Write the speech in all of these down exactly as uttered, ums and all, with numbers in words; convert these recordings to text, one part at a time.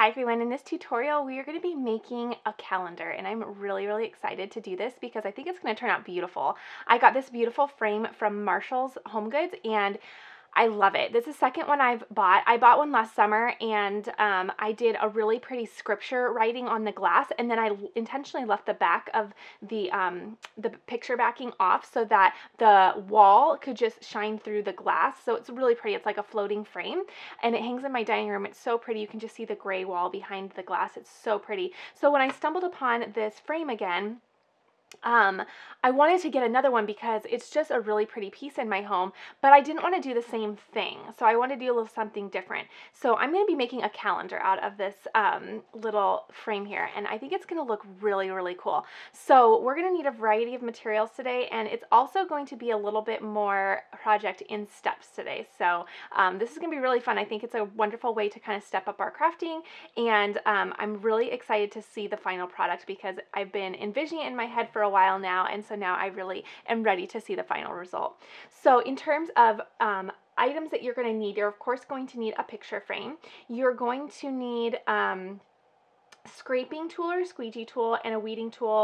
Hi everyone, in this tutorial we are going to be making a calendar, and I'm really really excited to do this because I think it's going to turn out beautiful. I got this beautiful frame from Marshall's Home Goods and I love it. This is the second one I've bought. I bought one last summer and um, I did a really pretty scripture writing on the glass, and then I intentionally left the back of the, um, the picture backing off so that the wall could just shine through the glass. So it's really pretty. It's like a floating frame and it hangs in my dining room. It's so pretty. You can just see the gray wall behind the glass. It's so pretty. So when I stumbled upon this frame again, Um, I wanted to get another one because it's just a really pretty piece in my home, but I didn't want to do the same thing. So I wanted to do a little something different. So I'm going to be making a calendar out of this um, little frame here, and I think it's going to look really, really cool. So we're going to need a variety of materials today, and it's also going to be a little bit more project in steps today. So um, this is going to be really fun. I think it's a wonderful way to kind of step up our crafting, and um, I'm really excited to see the final product because I've been envisioning it in my head for a while now, and so now I really am ready to see the final result. So in terms of um, items that you're going to need, you're of course going to need a picture frame. You're going to need um, scraping tool or squeegee tool and a weeding tool,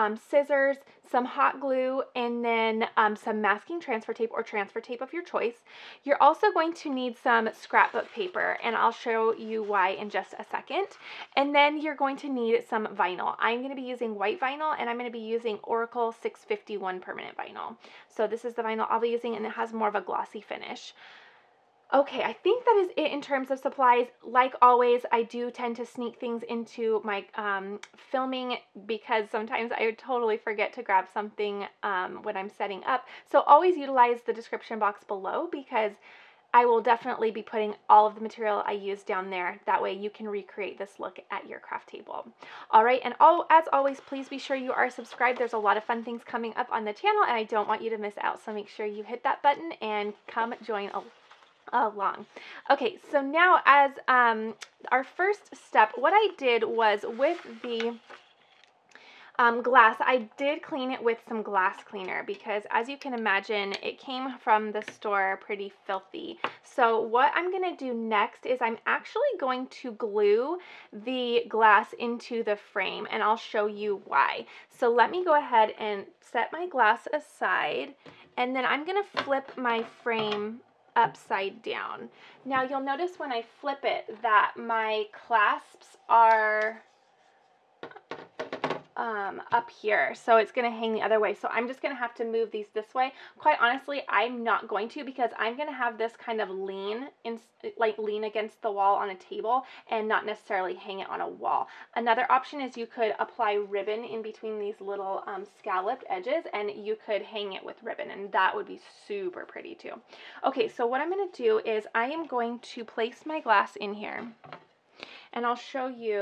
um, scissors, some hot glue, and then um, some masking transfer tape or transfer tape of your choice. You're also going to need some scrapbook paper, and I'll show you why in just a second. And then you're going to need some vinyl. I'm going to be using white vinyl, and I'm going to be using Oracle six fifty-one permanent vinyl. So this is the vinyl I'll be using, and it has more of a glossy finish. Okay, I think that is it in terms of supplies. Like always, I do tend to sneak things into my um, filming because sometimes I totally forget to grab something um, when I'm setting up. So always utilize the description box below because I will definitely be putting all of the material I use down there. That way you can recreate this look at your craft table. All right, and all, as always, please be sure you are subscribed. There's a lot of fun things coming up on the channel, and I don't want you to miss out. So make sure you hit that button and come join along. along. Okay, so now as um, our first step, what I did was with the um, glass, I did clean it with some glass cleaner because, as you can imagine, it came from the store pretty filthy. So what I'm going to do next is I'm actually going to glue the glass into the frame, and I'll show you why. So let me go ahead and set my glass aside, and then I'm going to flip my frame upside down. Now you'll notice when I flip it that my clasps are um, up here, so it's going to hang the other way. So I'm just going to have to move these this way. Quite honestly, I'm not going to, because I'm going to have this kind of lean in, like lean against the wall on a table and not necessarily hang it on a wall. Another option is you could apply ribbon in between these little um, scalloped edges, and you could hang it with ribbon, and that would be super pretty too. Okay, so what I'm going to do is I am going to place my glass in here, and I'll show you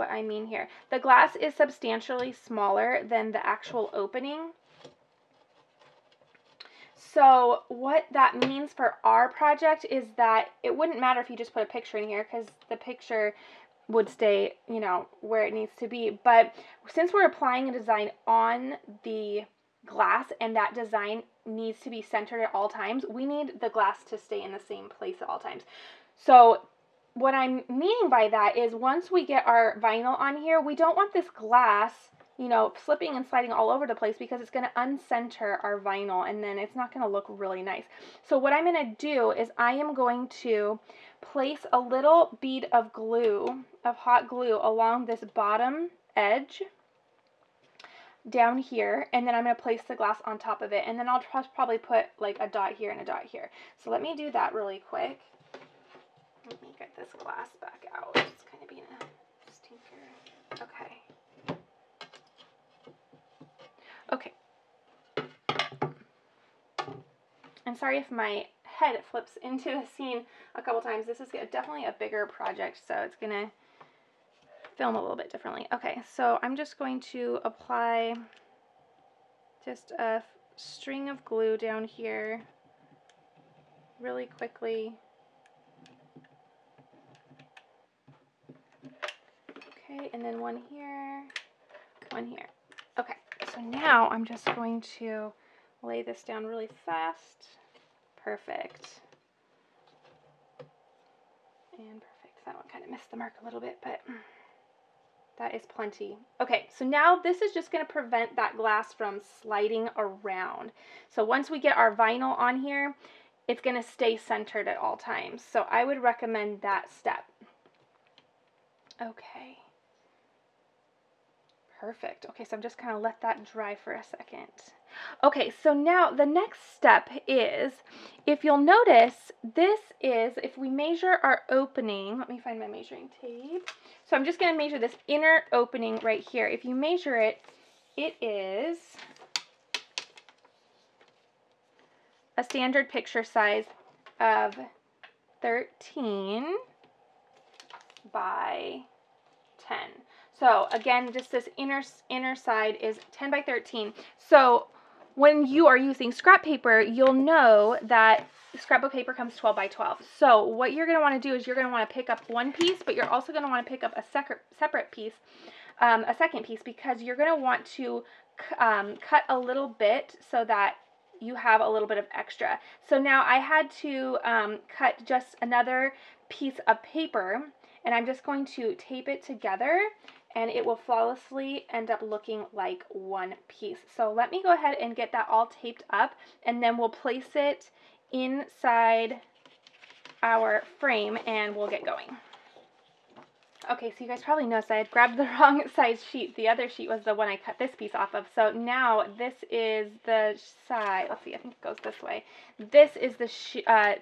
what I mean here. The glass is substantially smaller than the actual opening. So what that means for our project is that it wouldn't matter if you just put a picture in here, because the picture would stay, you know, where it needs to be. But since we're applying a design on the glass, and that design needs to be centered at all times, we need the glass to stay in the same place at all times. So what I'm meaning by that is once we get our vinyl on here, we don't want this glass, you know, slipping and sliding all over the place, because it's going to uncenter our vinyl, and then it's not going to look really nice. So what I'm going to do is I am going to place a little bead of glue, of hot glue, along this bottom edge down here, and then I'm going to place the glass on top of it, and then I'll probably put like a dot here and a dot here. So let me do that really quick. Let me get this glass back out. It's kind of being a stinker. Okay. Okay. I'm sorry if my head flips into the scene a couple times. This is definitely a bigger project, so it's going to film a little bit differently. Okay, so I'm just going to apply just a string of glue down here really quickly. And then one here, one here. Okay, so now I'm just going to lay this down really fast. Perfect. And perfect. that one kind of missed the mark a little bit, but that is plenty. Okay, so now this is just going to prevent that glass from sliding around. So once we get our vinyl on here, it's going to stay centered at all times. So I would recommend that step. Okay. Perfect. Okay, so I'm just kind of let that dry for a second. Okay, so now the next step is, if you'll notice, this is, if we measure our opening, let me find my measuring tape. So I'm just going to measure this inner opening right here. If you measure it, it is a standard picture size of thirteen by ten. So again, just this inner inner side is ten by thirteen. So when you are using scrap paper, you'll know that scrapbook paper comes twelve by twelve. So what you're going to want to do is you're going to want to pick up one piece, but you're also going to want to pick up a separate piece, um, a second piece, because you're going to want to um, cut a little bit so that you have a little bit of extra. So now I had to um, cut just another piece of paper, and I'm just going to tape it together, and it will flawlessly end up looking like one piece. So let me go ahead and get that all taped up, and then we'll place it inside our frame and we'll get going. Okay, so you guys probably noticed I had grabbed the wrong size sheet. The other sheet was the one I cut this piece off of. So now this is the size, let's see, I think it goes this way. This is the sh uh,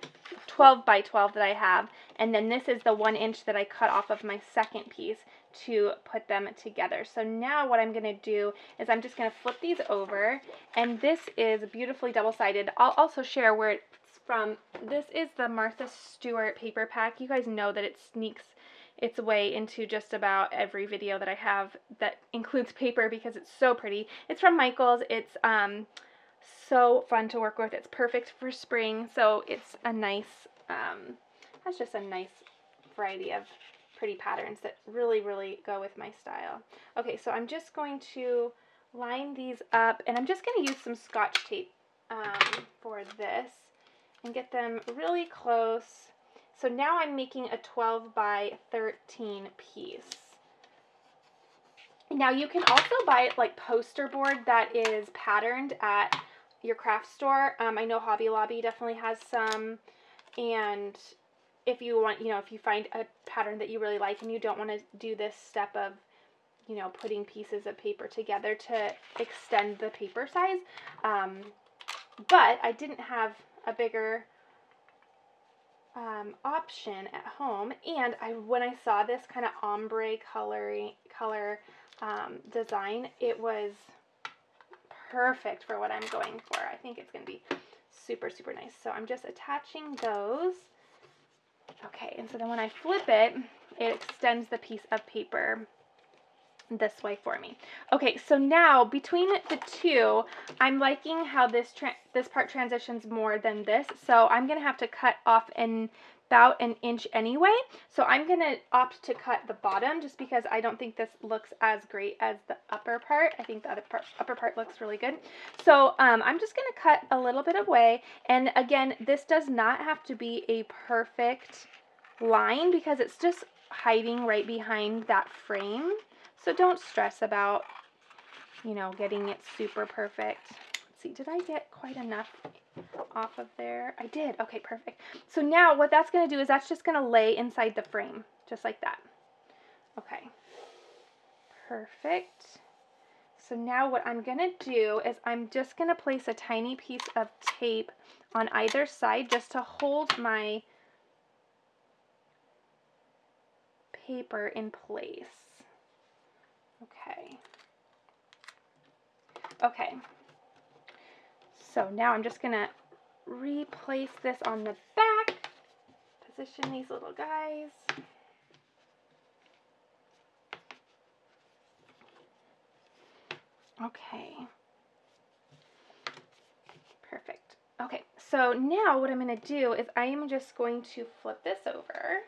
twelve by twelve that I have, and then this is the one inch that I cut off of my second piece to put them together. So now what I'm going to do is I'm just going to flip these over, and this is beautifully double-sided. I'll also share where it's from. This is the Martha Stewart paper pack. You guys know that it sneaks its way into just about every video that I have that includes paper because it's so pretty. It's from Michaels. It's um, so fun to work with. It's perfect for spring, so it's a nice, um, that's just a nice variety of pretty patterns that really, really go with my style. Okay, so I'm just going to line these up, and I'm just going to use some Scotch tape um, for this and get them really close. So now I'm making a twelve by thirteen piece. Now you can also buy like poster board that is patterned at your craft store. Um, I know Hobby Lobby definitely has some, and if you want, you know, if you find a pattern that you really like and you don't want to do this step of, you know, putting pieces of paper together to extend the paper size, um, but I didn't have a bigger Um, option at home, and I when I saw this kind of ombre coloring color um, design, it was perfect for what I'm going for. I think it's going to be super super nice. So I'm just attaching those. Okay, and so then when I flip it, it extends the piece of paper this way for me. Okay, so now between the two, I'm liking how this tra this part transitions more than this, so I'm gonna have to cut off an about an inch anyway. So I'm gonna opt to cut the bottom just because I don't think this looks as great as the upper part. I think the other part, upper part looks really good. So um, I'm just gonna cut a little bit away, and again, this does not have to be a perfect line because it's just hiding right behind that frame. So don't stress about, you know, getting it super perfect. Let's see, did I get quite enough off of there? I did. Okay, perfect. So now what that's going to do is that's just going to lay inside the frame, just like that. Okay, perfect. So now what I'm going to do is I'm just going to place a tiny piece of tape on either side just to hold my paper in place. Okay. Okay. So now I'm just going to replace this on the back, position these little guys. Okay. Perfect. Okay. So now what I'm going to do is I am just going to flip this over.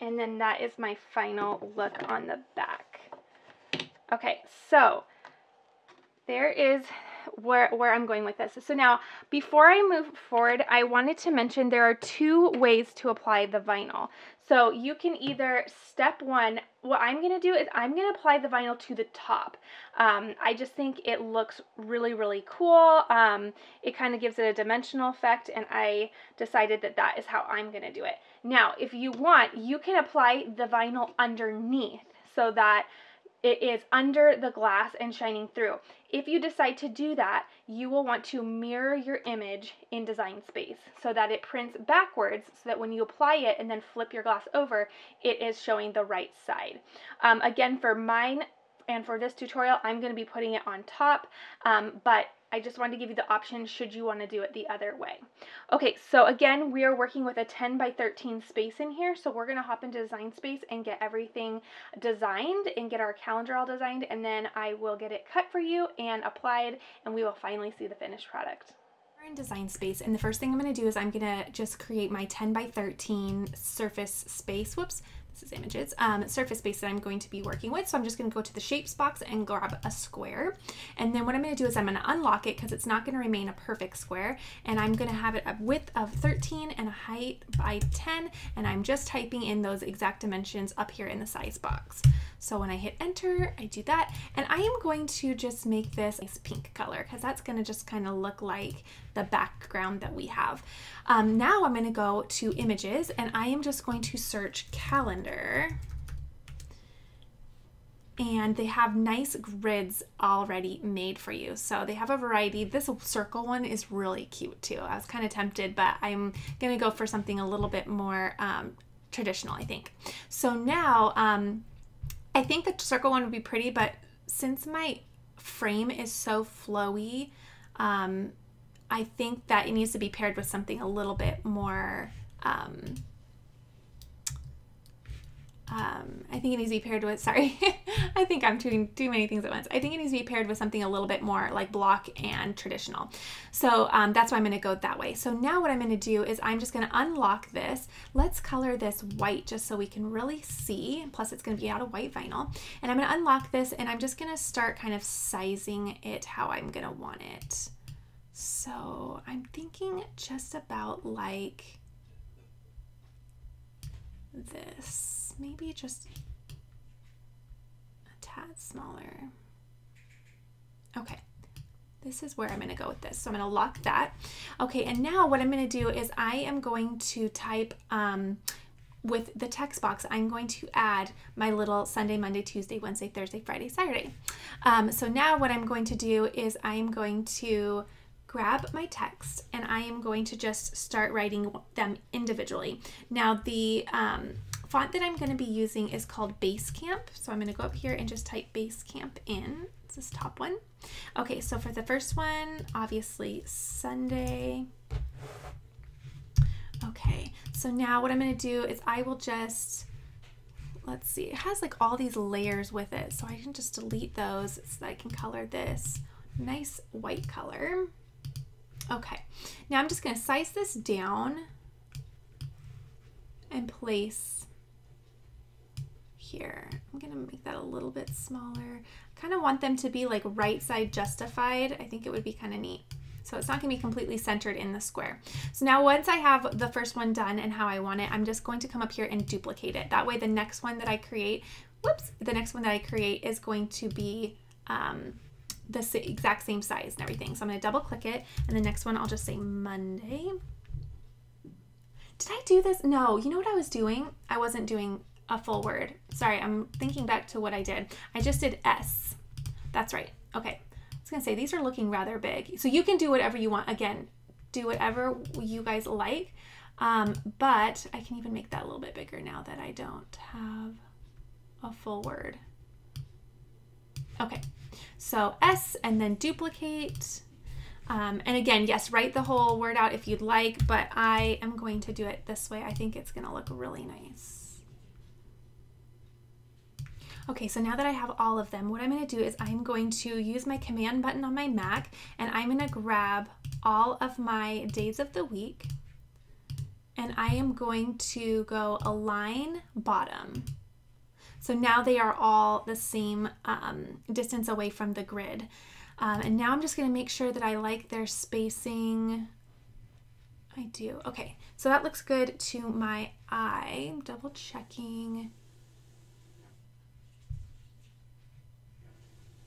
And then that is my final look on the back. Okay, so there is where, where I'm going with this. So now, before I move forward, I wanted to mention there are two ways to apply the vinyl. So you can either, step one, what I'm going to do is I'm going to apply the vinyl to the top. Um, I just think it looks really, really cool. Um, it kind of gives it a dimensional effect, and I decided that that is how I'm going to do it. Now, if you want, you can apply the vinyl underneath so that it is under the glass and shining through. If you decide to do that, you will want to mirror your image in Design Space so that it prints backwards, so that when you apply it and then flip your glass over, it is showing the right side. Um, again, for mine and for this tutorial, I'm going to be putting it on top, um, but I just wanted to give you the option should you want to do it the other way. Okay, so again, we are working with a ten by thirteen space in here, so we're going to hop into Design Space and get everything designed and get our calendar all designed, and then I will get it cut for you and applied, and we will finally see the finished product. We're in Design Space, and the first thing I'm going to do is I'm going to just create my ten by thirteen surface space, whoops, this is images, um, surface space that I'm going to be working with. So I'm just going to go to the shapes box and grab a square. And then what I'm going to do is I'm going to unlock it because it's not going to remain a perfect square. And I'm going to have it a width of thirteen and a height by ten. And I'm just typing in those exact dimensions up here in the size box. So when I hit enter, I do that. And I am going to just make this nice pink color because that's going to just kind of look like the background that we have. Um, now I'm going to go to images, and I am just going to search calendar. And they have nice grids already made for you. So they have a variety. This circle one is really cute too. I was kind of tempted, but I'm gonna go for something a little bit more um, traditional, I think. So now um, I think the circle one would be pretty, but since my frame is so flowy, um, I think that it needs to be paired with something a little bit more um, Um, I think it needs to be paired with, sorry, I think I'm doing too many things at once. I think it needs to be paired with something a little bit more like block and traditional. So um, that's why I'm going to go that way. So now what I'm going to do is I'm just going to unlock this. Let's color this white just so we can really see. Plus it's going to be out of white vinyl. And I'm going to unlock this, and I'm just going to start kind of sizing it how I'm going to want it. So I'm thinking just about like this. Maybe just a tad smaller. Okay, this is where I'm gonna go with this. So I'm gonna lock that. Okay, and now what I'm gonna do is I am going to type, um, with the text box, I'm going to add my little Sunday, Monday, Tuesday, Wednesday, Thursday, Friday, Saturday. Um, so now what I'm going to do is I'm going to grab my text, and I am going to just start writing them individually. Now the, um, font that I'm going to be using is called Basecamp, so I'm going to go up here and just type Basecamp in. It's this top one. Okay, so for the first one, obviously Sunday. Okay, so now what I'm going to do is I will just, let's see, it has like all these layers with it, so I can just delete those so that I can color this nice white color. Okay, now I'm just going to size this down and place here. I'm gonna make that a little bit smaller. I kind of want them to be like right side justified. I think it would be kind of neat. So it's not gonna be completely centered in the square. So now once I have the first one done and how I want it, I'm just going to come up here and duplicate it. That way the next one that I create, whoops, the next one that I create is going to be um, the exact same size and everything. So I'm gonna double click it, and the next one I'll just say Monday. Did I do this? No, you know what I was doing? I wasn't doing a full word. Sorry, I'm thinking back to what I did. I just did S. That's right. Okay. I was going to say, these are looking rather big. So you can do whatever you want. Again, do whatever you guys like. Um, but I can even make that a little bit bigger now that I don't have a full word. Okay. So S, and then duplicate. Um, and again, yes, write the whole word out if you'd like, but I am going to do it this way. I think it's going to look really nice. Okay, so now that I have all of them, what I'm going to do is I'm going to use my command button on my Mac, and I'm going to grab all of my days of the week, and I am going to go align bottom. So now they are all the same um, distance away from the grid. Um, and now I'm just going to make sure that I like their spacing. I do. Okay, so that looks good to my eye. I'm double checking.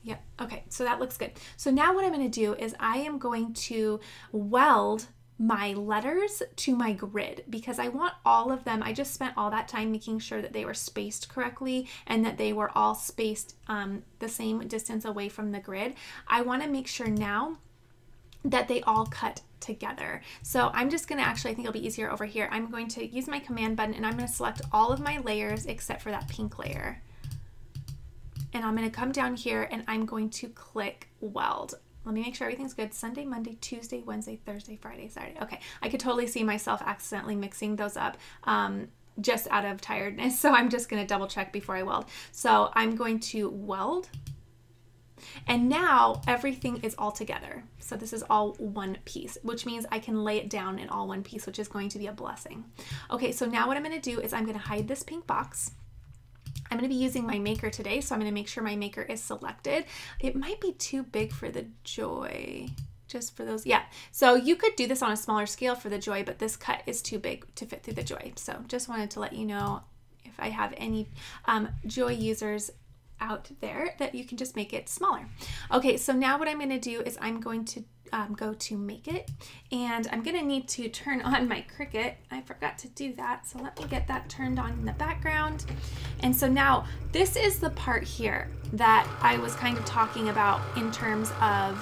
Yep, okay, so that looks good. So now what I'm going to do is I am going to weld my letters to my grid because I want all of them. I just spent all that time making sure that they were spaced correctly and that they were all spaced um, the same distance away from the grid. I want to make sure now that they all cut together. So I'm just going to actually, I think it'll be easier over here. I'm going to use my command button and I'm going to select all of my layers except for that pink layer. And I'm going to come down here and I'm going to click weld. Let me make sure everything's good. Sunday, Monday, Tuesday, Wednesday, Thursday, Friday, Saturday. Okay, I could totally see myself accidentally mixing those up um, just out of tiredness. So I'm just going to double check before I weld. So I'm going to weld. And now everything is all together. So this is all one piece, which means I can lay it down in all one piece, which is going to be a blessing. Okay, so now what I'm going to do is I'm going to hide this pink box. I'm going to be using my maker today, so I'm going to make sure my maker is selected. It might be too big for the Joy, just for those. Yeah, so you could do this on a smaller scale for the Joy, but this cut is too big to fit through the Joy. So just wanted to let you know if I have any um, Joy users out there that you can just make it smaller. Okay, so now what I'm going to do is I'm going to um, go to Make It, and I'm going to need to turn on my Cricut. I forgot to do that, so let me get that turned on in the background. And so now this is the part here that I was kind of talking about in terms of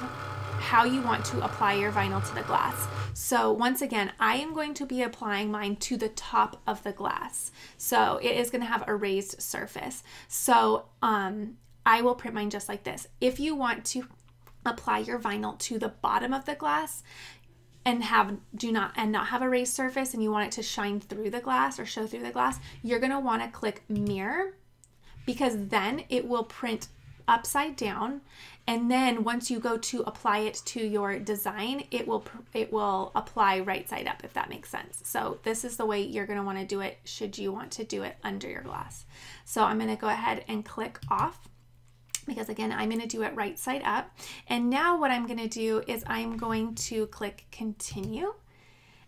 how you want to apply your vinyl to the glass. So once again, I am going to be applying mine to the top of the glass. So it is going to have a raised surface. So um, I will print mine just like this. If you want to apply your vinyl to the bottom of the glass and have do not and not have a raised surface and you want it to shine through the glass or show through the glass, you're going to want to click mirror, because then it will print upside down. And then once you go to apply it to your design, it will it will apply right side up, if that makes sense. So this is the way you're going to want to do it should you want to do it under your glass. So I'm going to go ahead and click off, because again, I'm going to do it right side up. And now what I'm going to do is I'm going to click continue.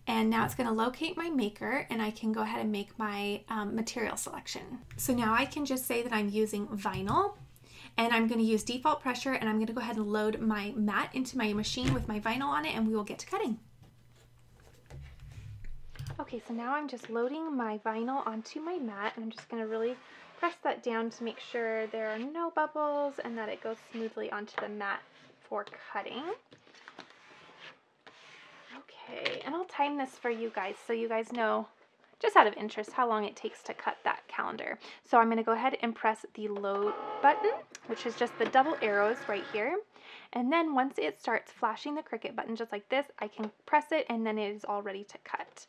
And now it's going to locate my maker, and I can go ahead and make my um, material selection. So now I can just say that I'm using vinyl. And I'm going to use default pressure, and I'm going to go ahead and load my mat into my machine with my vinyl on it, and we will get to cutting. Okay, so now I'm just loading my vinyl onto my mat, and I'm just going to really press that down to make sure there are no bubbles and that it goes smoothly onto the mat for cutting. Okay, and I'll time this for you guys so you guys know, just out of interest, how long it takes to cut that calendar. So I'm going to go ahead and press the load button, which is just the double arrows right here. And then once it starts flashing the Cricut button just like this, I can press it, and then it is all ready to cut.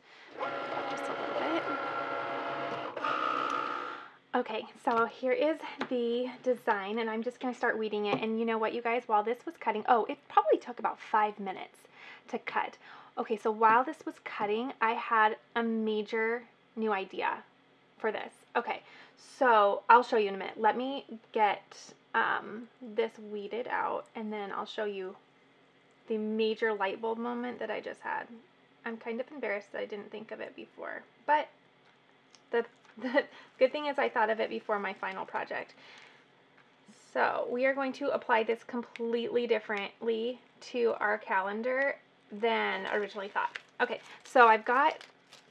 Just a little bit. Okay, so here is the design, and I'm just going to start weeding it. And you know what, you guys, while this was cutting, oh, it probably took about five minutes to cut. Okay, so while this was cutting, I had a major new idea for this. Okay, so I'll show you in a minute. Let me get um, this weeded out, and then I'll show you the major light bulb moment that I just had. I'm kind of embarrassed that I didn't think of it before, but the, the good thing is I thought of it before my final project. So we are going to apply this completely differently to our calendar than originally thought. Okay, so I've got,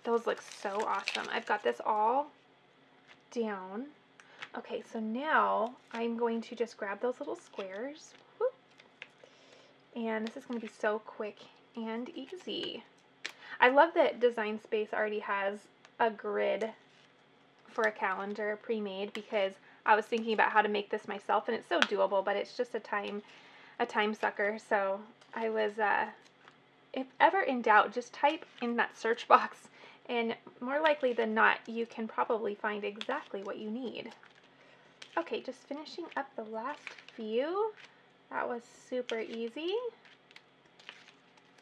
those look so awesome. I've got this all down. Okay, so now I'm going to just grab those little squares. Whoop. And this is going to be so quick and easy. I love that Design Space already has a grid for a calendar pre-made, because I was thinking about how to make this myself, and it's so doable, but it's just a time a time sucker. So I was uh if ever in doubt, just type in that search box, and more likely than not, you can probably find exactly what you need. Okay, just finishing up the last few. That was super easy.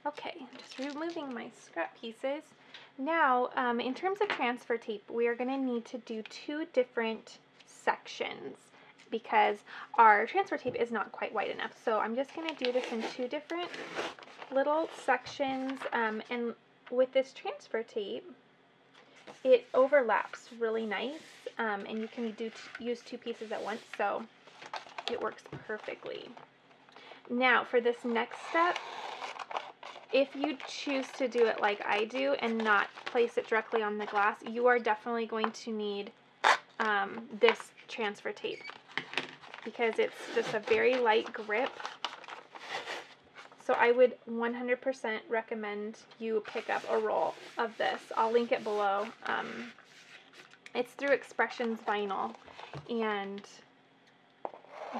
Okay, just removing my scrap pieces. Now, um, in terms of transfer tape, we are going to need to do two different sections. because our transfer tape is not quite wide enough. So I'm just going to do this in two different little sections, um, and with this transfer tape, it overlaps really nice, um, and you can do t use two pieces at once, so it works perfectly. Now for this next step, if you choose to do it like I do and not place it directly on the glass, you are definitely going to need um, this transfer tape, because it's just a very light grip. So I would one hundred percent recommend you pick up a roll of this. I'll link it below. Um, it's through Expressions Vinyl, and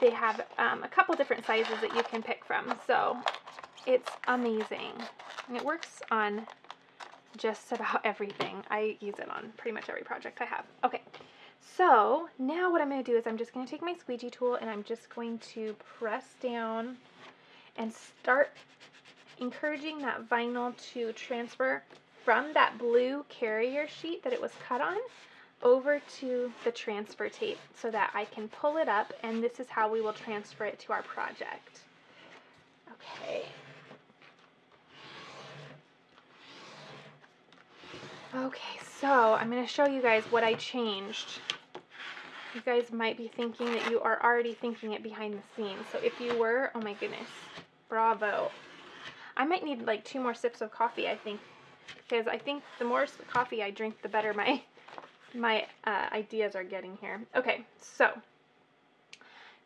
they have um, a couple different sizes that you can pick from. So it's amazing, and it works on just about everything. I use it on pretty much every project I have. Okay, so now what I'm going to do is I'm just going to take my squeegee tool, and I'm just going to press down and start encouraging that vinyl to transfer from that blue carrier sheet that it was cut on over to the transfer tape so that I can pull it up, and this is how we will transfer it to our project. Okay. Okay, so I'm going to show you guys what I changed. You guys might be thinking that you are already thinking it behind the scenes. So if you were, oh my goodness, bravo. I might need like two more sips of coffee, I think, because I think the more coffee I drink, the better my my uh, ideas are getting here. Okay, so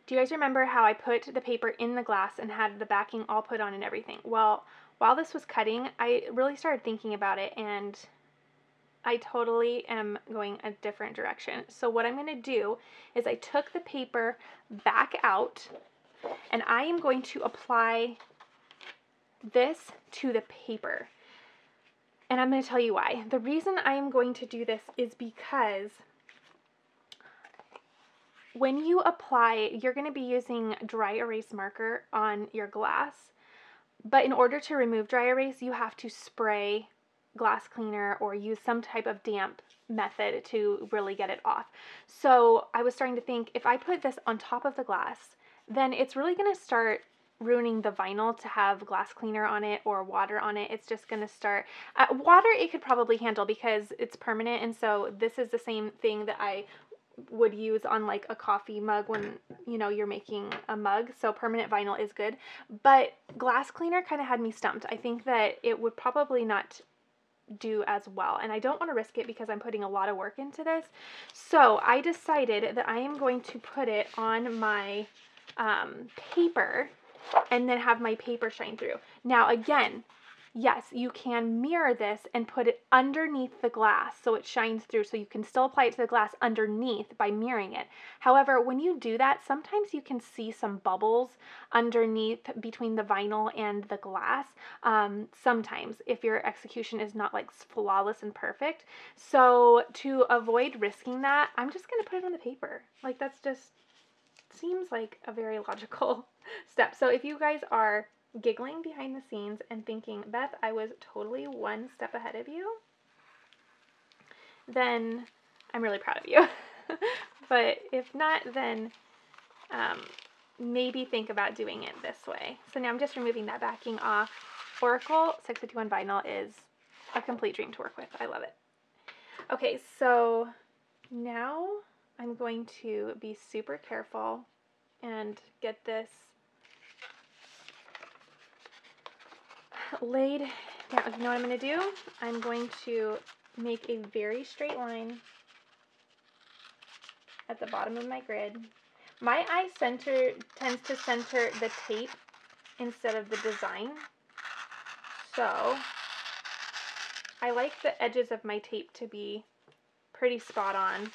do you guys remember how I put the paper in the glass and had the backing all put on and everything? Well, while this was cutting, I really started thinking about it, and I totally am going a different direction. So what I'm going to do is I took the paper back out, and I am going to apply this to the paper. And I'm going to tell you why. The reason I am going to do this is because when you apply, you're going to be using dry erase marker on your glass. But in order to remove dry erase, you have to spray glass cleaner or use some type of damp method to really get it off. So I was starting to think, if I put this on top of the glass, then it's really going to start ruining the vinyl to have glass cleaner on it or water on it. It's just going to start, uh, water it could probably handle because it's permanent, and so this is the same thing that I would use on like a coffee mug when, you know, you're making a mug. So permanent vinyl is good, but glass cleaner kind of had me stumped. I think that it would probably not do as well, and I don't want to risk it because I'm putting a lot of work into this. So I decided that I am going to put it on my um, paper and then have my paper shine through. Now again, yes, you can mirror this and put it underneath the glass so it shines through, so you can still apply it to the glass underneath by mirroring it. However, when you do that, sometimes you can see some bubbles underneath between the vinyl and the glass, um, sometimes if your execution is not like flawless and perfect. So to avoid risking that, I'm just going to put it on the paper. Like, that's just seems like a very logical step. So if you guys are giggling behind the scenes and thinking, Beth, I was totally one step ahead of you, then I'm really proud of you. But if not, then um, maybe think about doing it this way. So now I'm just removing that backing off. Oracle six fifty-one vinyl is a complete dream to work with. I love it. Okay, so now I'm going to be super careful and get this laid down. You know what I'm going to do? I'm going to make a very straight line at the bottom of my grid. My eye center tends to center the tape instead of the design, so I like the edges of my tape to be pretty spot on.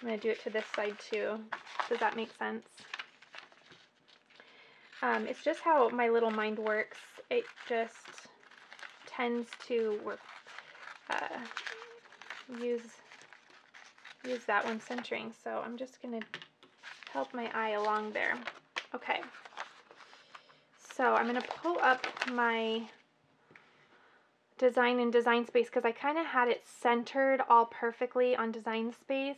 I'm going to do it to this side too. Does that make sense? Um, it's just how my little mind works. It just tends to work, uh, use, use that when centering. So I'm just going to help my eye along there. Okay. So I'm going to pull up my design in Design Space, because I kind of had it centered all perfectly on Design Space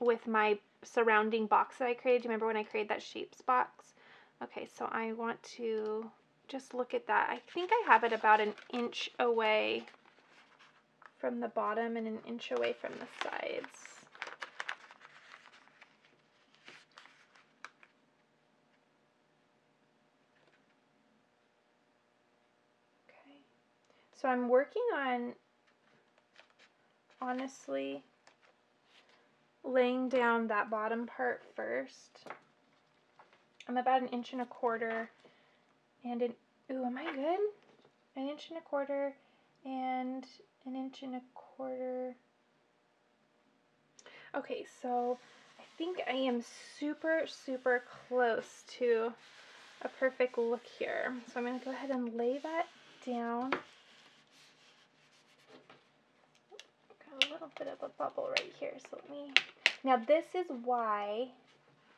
with my surrounding box that I created. Do you remember when I created that shapes box? Okay, so I want to just look at that. I think I have it about an inch away from the bottom and an inch away from the sides. Okay, so I'm working on, honestly, laying down that bottom part first. I'm about an inch and a quarter and an, ooh, am I good? An inch and a quarter and an inch and a quarter. Okay, so I think I am super, super close to a perfect look here. So I'm going to go ahead and lay that down. Got a little bit of a bubble right here, so let me, now this is why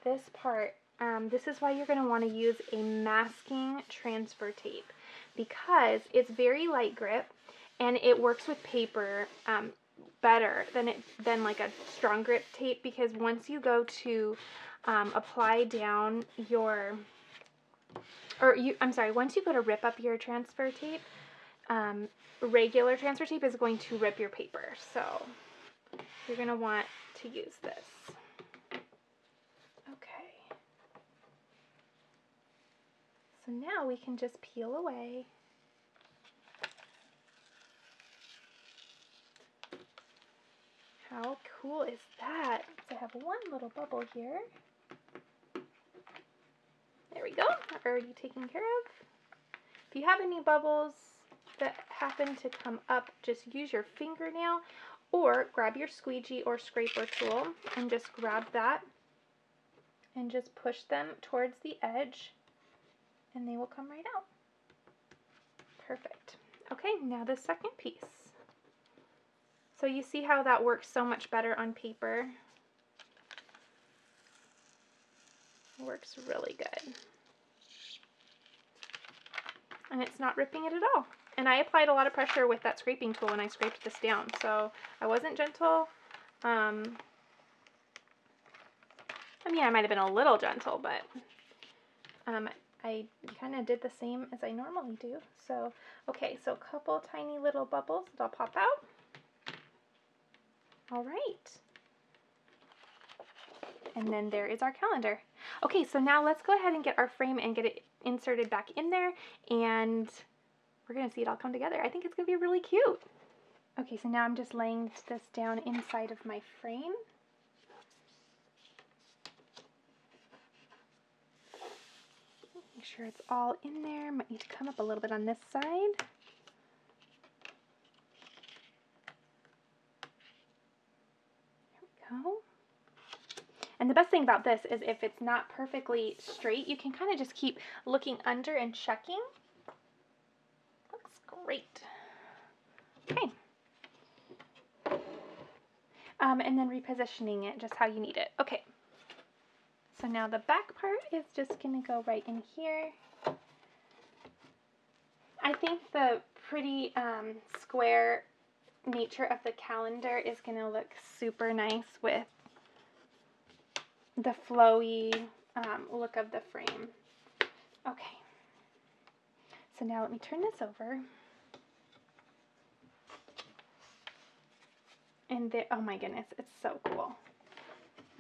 this part Um, this is why you're going to want to use a masking transfer tape, because it's very light grip and it works with paper um, better than it than like a strong grip tape, because once you go to um, apply down your, or you, I'm sorry, once you go to rip up your transfer tape, um, regular transfer tape is going to rip your paper. So you're going to want to use this. So now we can just peel away. How cool is that? So I have one little bubble here. There we go, already taken care of. If you have any bubbles that happen to come up, just use your fingernail or grab your squeegee or scraper tool and just grab that and just push them towards the edge, and they will come right out. Perfect. Okay, now the second piece. So you see how that works so much better on paper? It works really good. And it's not ripping it at all. And I applied a lot of pressure with that scraping tool when I scraped this down, so I wasn't gentle. Um, I mean, I might have been a little gentle, but um, I kind of did the same as I normally do. So, okay, so a couple tiny little bubbles that'll pop out. All right. And then there is our calendar. Okay, so now let's go ahead and get our frame and get it inserted back in there, and we're going to see it all come together. I think it's going to be really cute. Okay, so now I'm just laying this down inside of my frame. Make sure it's all in there. Might need to come up a little bit on this side. There we go. And the best thing about this is if it's not perfectly straight, you can kind of just keep looking under and checking. Looks great. Okay. Um, and then repositioning it just how you need it. Okay. So now the back part is just going to go right in here. I think the pretty um, square nature of the calendar is going to look super nice with the flowy um, look of the frame. Okay, so now let me turn this over. And there, oh my goodness, it's so cool.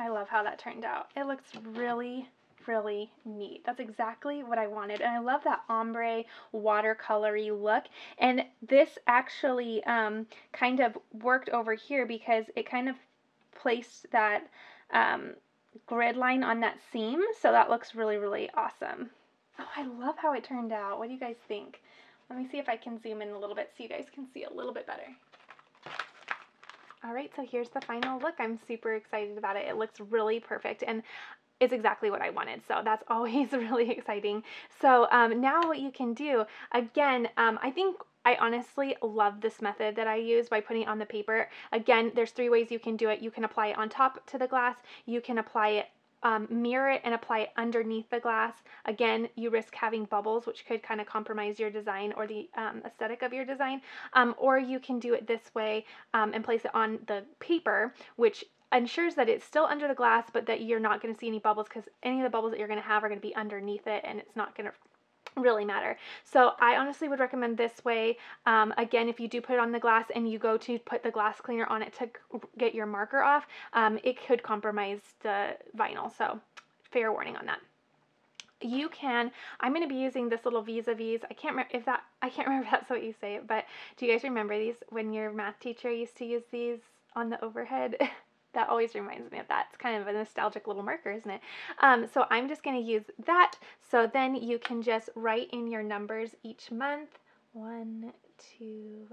I love how that turned out. It looks really, really neat. That's exactly what I wanted. And I love that ombre watercolory look. And this actually um, kind of worked over here because it kind of placed that um, grid line on that seam. So that looks really, really awesome. Oh, I love how it turned out. What do you guys think? Let me see if I can zoom in a little bit so you guys can see a little bit better. All right, so here's the final look. I'm super excited about it. It looks really perfect, and it's exactly what I wanted, so that's always really exciting. So um, now what you can do, again, um, I think I honestly love this method that I use by putting it on the paper. Again, there's three ways you can do it. You can apply it on top to the glass. You can apply it, um, mirror it, and apply it underneath the glass. Again, you risk having bubbles, which could kind of compromise your design or the um, aesthetic of your design. Um, or you can do it this way um, and place it on the paper, which ensures that it's still under the glass, but that you're not going to see any bubbles, because any of the bubbles that you're going to have are going to be underneath it, and it's not going to really matter. So I honestly would recommend this way. Um, again, if you do put it on the glass and you go to put the glass cleaner on it to get your marker off, um, it could compromise the vinyl. So fair warning on that. You can, I'm going to be using this little vis-a-vis. I can't remember if that, I can't remember if that's what you say it, but do you guys remember these when your math teacher used to use these on the overhead? That always reminds me of that. It's kind of a nostalgic little marker, isn't it? Um, so I'm just going to use that. So then you can just write in your numbers each month. One, two,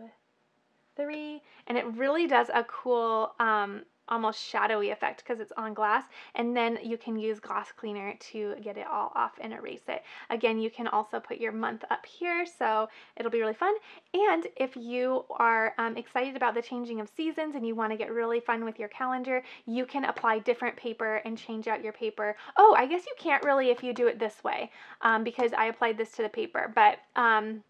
three. And it really does a cool, um, almost shadowy effect because it's on glass. And then you can use glass cleaner to get it all off and erase it. Again, you can also put your month up here, so it'll be really fun. And if you are um, excited about the changing of seasons and you want to get really fun with your calendar, you can apply different paper and change out your paper. Oh, I guess you can't really if you do it this way, um, because I applied this to the paper, but um,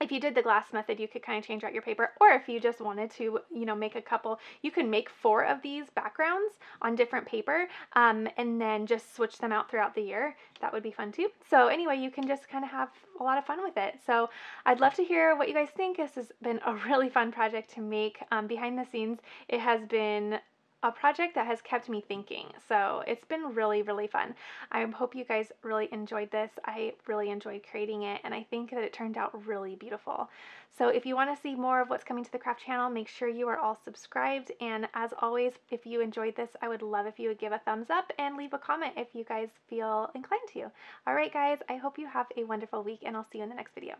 if you did the glass method, you could kind of change out your paper, or if you just wanted to, you know, make a couple, you can make four of these backgrounds on different paper, um, and then just switch them out throughout the year. That would be fun too. So anyway, you can just kind of have a lot of fun with it. So I'd love to hear what you guys think. This has been a really fun project to make. Um, behind the scenes, it has been a project that has kept me thinking. So it's been really, really fun. I hope you guys really enjoyed this. I really enjoyed creating it, and I think that it turned out really beautiful. So if you want to see more of what's coming to the craft channel, make sure you are all subscribed. And as always, if you enjoyed this, I would love if you would give a thumbs up and leave a comment if you guys feel inclined to. All right, guys, I hope you have a wonderful week, and I'll see you in the next video.